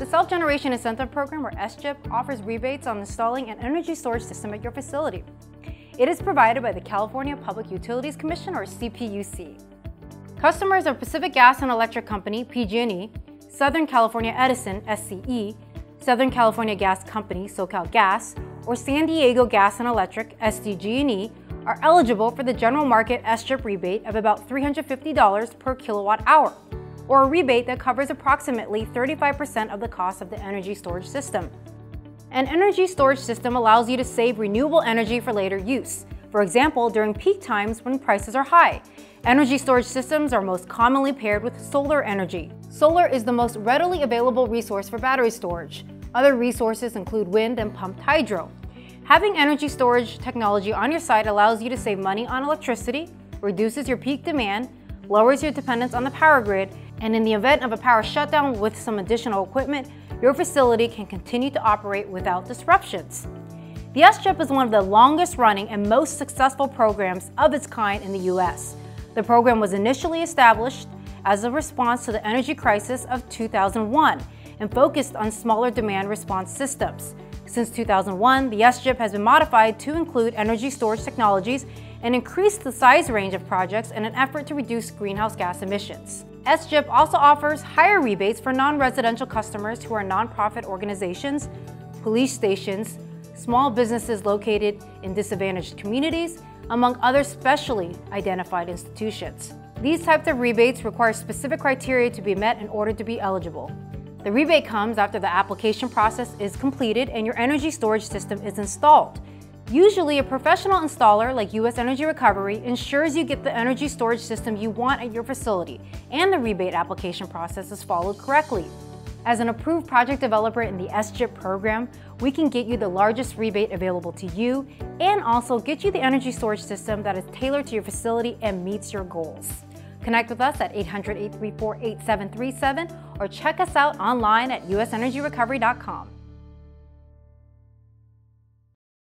The Self-Generation Incentive Program, or SGIP, offers rebates on installing an energy storage system at your facility. It is provided by the California Public Utilities Commission, or CPUC. Customers of Pacific Gas and Electric Company, PG&E, Southern California Edison, SCE, Southern California Gas Company, SoCalGas, or San Diego Gas and Electric, SDG&E, are eligible for the general market SGIP rebate of about $350 per kilowatt hour, or a rebate that covers approximately 35% of the cost of the energy storage system. An energy storage system allows you to save renewable energy for later use, for example, during peak times when prices are high. Energy storage systems are most commonly paired with solar energy. Solar is the most readily available resource for battery storage. Other resources include wind and pumped hydro. Having energy storage technology on your site allows you to save money on electricity, reduces your peak demand, lowers your dependence on the power grid, and in the event of a power shutdown with some additional equipment, your facility can continue to operate without disruptions. The SGIP is one of the longest running and most successful programs of its kind in the U.S. The program was initially established as a response to the energy crisis of 2001 and focused on smaller demand response systems. Since 2001, the SGIP has been modified to include energy storage technologies and increased the size range of projects in an effort to reduce greenhouse gas emissions. SGIP also offers higher rebates for non-residential customers who are nonprofit organizations, police stations, small businesses located in disadvantaged communities, among other specially identified institutions. These types of rebates require specific criteria to be met in order to be eligible. The rebate comes after the application process is completed and your energy storage system is installed. Usually, a professional installer like U.S. Energy Recovery ensures you get the energy storage system you want at your facility, and the rebate application process is followed correctly. As an approved project developer in the SGIP program, we can get you the largest rebate available to you and also get you the energy storage system that is tailored to your facility and meets your goals. Connect with us at 800-834-8737 or check us out online at usenergyrecovery.com.